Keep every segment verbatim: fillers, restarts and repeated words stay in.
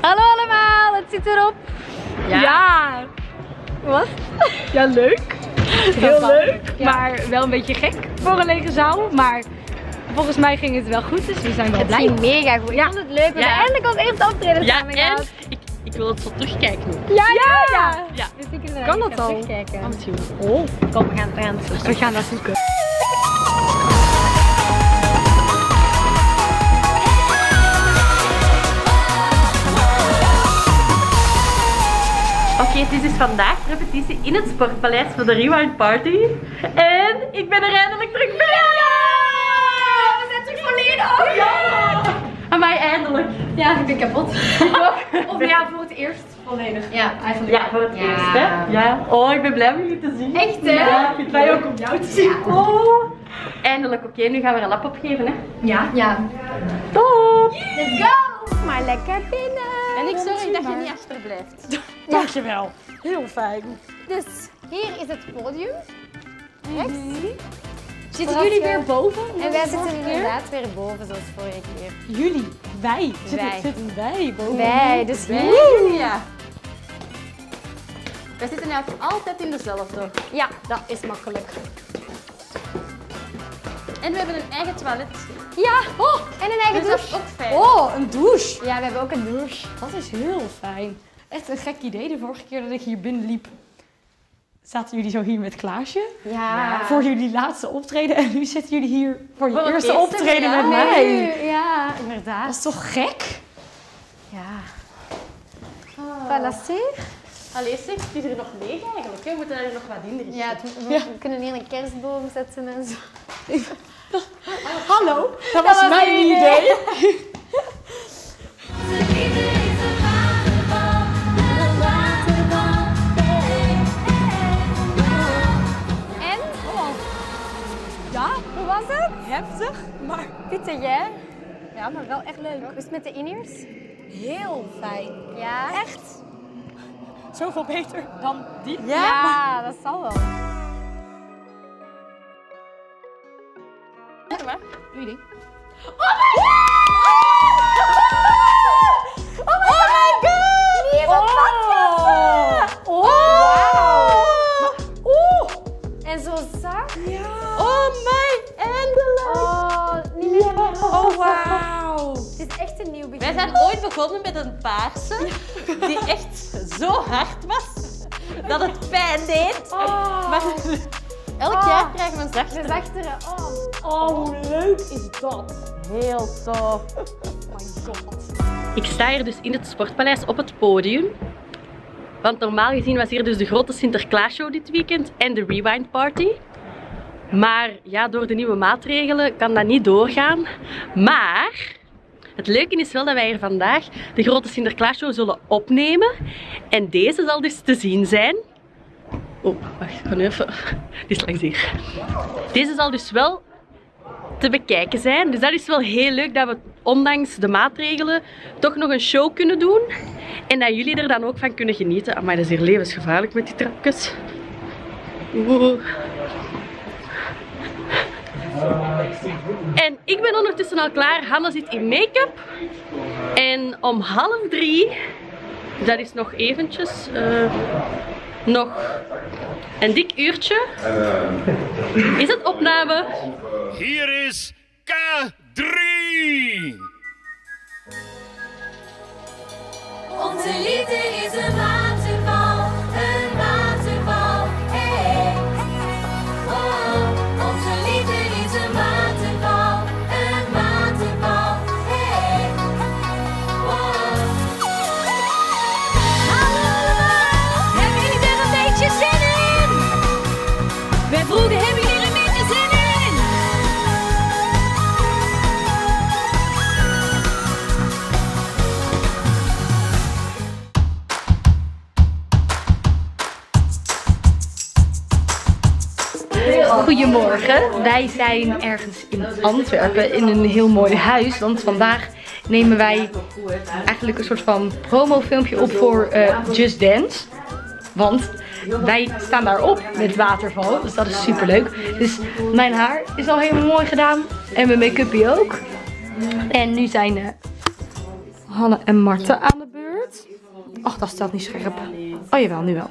Hallo allemaal, het zit erop. Ja. ja. Wat? Ja, leuk. Heel leuk, ja. Maar wel een beetje gek voor een lege zaal. Maar volgens mij ging het wel goed, dus we zijn wel het blij. Het ging mega goed. Ja. Ik vond het leuk. We ja. hebben eindelijk ons eerste optreden ja, samen gehad. Ik, ik wil het zo terugkijken. Ja, ja. ja. ja. ja. Dus ik kan dat al? Terugkijken. Oh, oh, kom, we gaan het aan het We gaan dat zoeken. Oké, okay, het is dus vandaag repetitie in het Sportpaleis voor de Rewind Party. En ik ben er eindelijk terug bij! Ja! We zijn terug volledig op! Ja! Amai, eindelijk. Ja, ik ben kapot. Of ja, voor het eerst volledig. Ja, eigenlijk. Ja, voor het ja. eerst, hè? Ja. Oh, ik ben blij om jullie te zien. Echt, hè? Ja, ik ben blij ook om jou te zien. Ja. Oh. Eindelijk, oké. Okay, nu gaan we een lap opgeven, hè? Ja. Ja. Top! Yeah. Let's go! Maar lekker binnen! En ik zorg dat je niet achterblijft. Dankjewel. Heel fijn. Dus hier is het podium. Rechts. Mm-hmm. Zitten Vooral jullie weer boven? En wij zitten inderdaad keer? weer boven zoals vorige keer. Jullie? Wij? Wij. Zitten, zitten wij boven? Wij, dus wij. Ja. Wij zitten eigenlijk altijd in dezelfde. Ja, dat is makkelijk. En we hebben een eigen toilet. Ja, oh, en een eigen dus douche. Dat is ook fijn. Oh, een douche. Ja, we hebben ook een douche. Dat is heel fijn. Echt een gek idee de vorige keer dat ik hier binnen liep. Zaten jullie zo hier met Klaasje? Ja. Voor jullie laatste optreden en nu zitten jullie hier voor je voor eerste, eerste optreden ja. met mij. Nee, ja, inderdaad. Dat is toch gek? Ja. Voilà, zeg. Allee, zeg, het is er nog leeg eigenlijk. We moeten er nog wat in. Dus. Ja, we, we ja. kunnen hier een kerstboom zetten en zo. Hallo, dat was mijn idee. En? Oh. Ja, hoe was het? Heftig, maar pittig, hè? Ja, maar wel echt leuk. Hoe is het met de in-ears? Heel fijn. Ja? Echt? Zoveel beter dan die. Ja, ja dat zal wel. Doe je ding. Oh my god! Oh my god! Die is een padklasse! Oh! Wauw! Oeh! En zo zacht. Ja! Oh my, eindelijk! Oh, niet meer. Oh wauw! Dit is echt een nieuw begin. Wij zijn ooit begonnen met een paarse die echt zo hard was dat het pijn deed. Oh. Maar elk oh. jaar krijgen we een zachtere. De zachtere. Oh. Oh, hoe leuk is dat? Heel tof. Oh my god. Ik sta hier dus in het Sportpaleis op het podium. Want normaal gezien was hier dus de grote Sinterklaasshow dit weekend en de Rewind Party. Maar ja, door de nieuwe maatregelen kan dat niet doorgaan. Maar het leuke is wel dat wij hier vandaag de grote Sinterklaasshow zullen opnemen. En deze zal dus te zien zijn. Oh, wacht, gewoon even. Die is langs hier. Deze zal dus wel te bekijken zijn. Dus dat is wel heel leuk dat we ondanks de maatregelen toch nog een show kunnen doen. En dat jullie er dan ook van kunnen genieten. Amai, dat is hier levensgevaarlijk met die trapjes. Wow. En ik ben ondertussen al klaar. Hanna zit in make-up. En om half drie, dat is nog eventjes, uh, nog een dik uurtje, is het opname. Hier is K drie! Onze liefde is een waterval, een waterval, hey. Oh, onze liefde is een waterval, een waterval, hey. Oh. Hallo allemaal! Hebben jullie er een beetje zin in? Wij vroegen, hebben jullie er een beetje zin in? Goedemorgen, wij zijn ergens in Antwerpen in een heel mooi huis, want vandaag nemen wij eigenlijk een soort van promofilmpje op voor uh, Just Dance. Want wij staan daar op met Waterval, dus dat is super leuk. Dus mijn haar is al helemaal mooi gedaan en mijn make-upje ook. En nu zijn uh, Hanne en Marten aan de beurt. het? Och, dat staat niet scherp. Oh jawel, nu wel.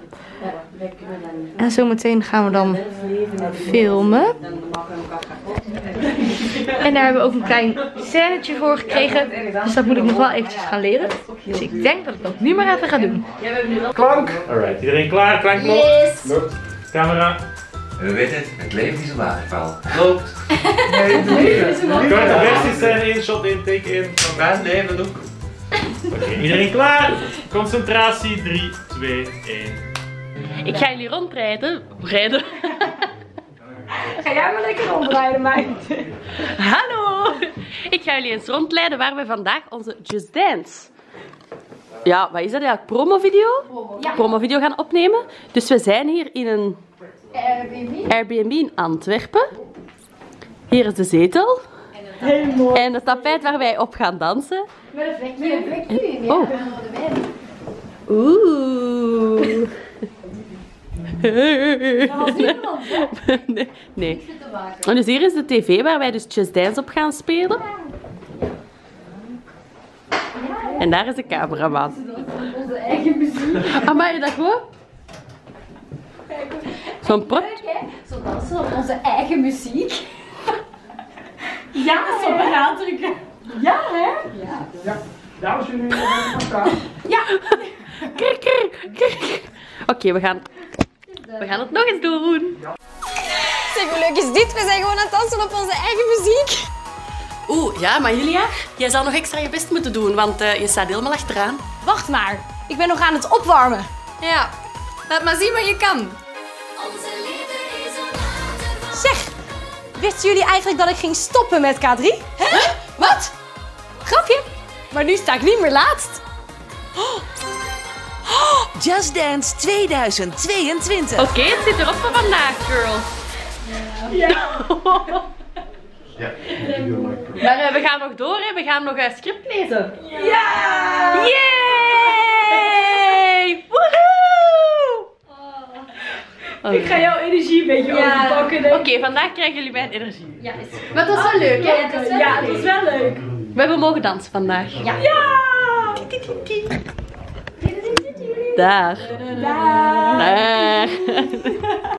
En zometeen gaan we dan filmen. En daar hebben we ook een klein scènetje voor gekregen. Dus dat moet ik nog wel eventjes gaan leren. Dus ik denk dat ik dat nu maar even ga doen. Klank! Alright, iedereen klaar? Klank nog? Yes! Camera. We weten het, het leven is een waterval. Klopt. Nee, het leven is een waterval. Kan de beste scène in, shot in, take in. Vandaag nee, dat doe ik. Oké, iedereen klaar? Concentratie, drie, twee, één. Ik ga jullie rondrijden. Rijden. Ga jij maar lekker rondrijden, meid. Hallo. Ik ga jullie eens rondleiden waar we vandaag onze Just Dance... Ja, wat is dat eigenlijk? Promovideo? Ja. Promovideo gaan opnemen. Dus we zijn hier in een... Airbnb. Airbnb in Antwerpen. Hier is de zetel. Heel mooi. En het tapijt waar wij op gaan dansen. Met een vlekje. Met een vlekje. Ja, oh. Oeh. Hey. Nee. Nee. En dus hier is de tv waar wij dus Just Dance op gaan spelen. En daar is de cameraman. Onze eigen muziek. Amai, dat gewoon? Zo'n prot. Zo dansen op onze eigen muziek. Ja, zo benadrukken. Ja, hè? Ja. Ja. Dames en heren, elkaar. Ja. Krik, krik, krik. Oké, we gaan, we gaan het nog eens doen. Ja. Zeg, hoe leuk is dit? We zijn gewoon aan het dansen op onze eigen muziek. Oeh, ja, maar Julia, jij zal nog extra je best moeten doen, want uh, je staat helemaal achteraan. Wacht maar, ik ben nog aan het opwarmen. Ja, laat maar zien wat je kan. Onze liefde is een waterval. Zeg, wisten jullie eigenlijk dat ik ging stoppen met K drie? Hè? Huh? Wat? Grapje. Maar nu sta ik niet meer laatst. Oh. Oh. Just Dance tweeduizend tweeëntwintig. Oké, okay, het zit erop voor vandaag, girls. Ja. Ja. Ja. Maar uh, we gaan nog door, hè? We gaan nog een script lezen. Ja! Ja. Yay! Woehoe! Oh. Ik ga jouw energie een beetje ja. overpakken. Oké, okay, vandaag krijgen jullie mijn energie. Ja, is... Maar dat is wel oh, leuk, hè? Ja, dat is wel, ja, leuk. Dat is wel leuk. We hebben mogen dansen vandaag. Ja! Ja. Daar. Daar. Daar.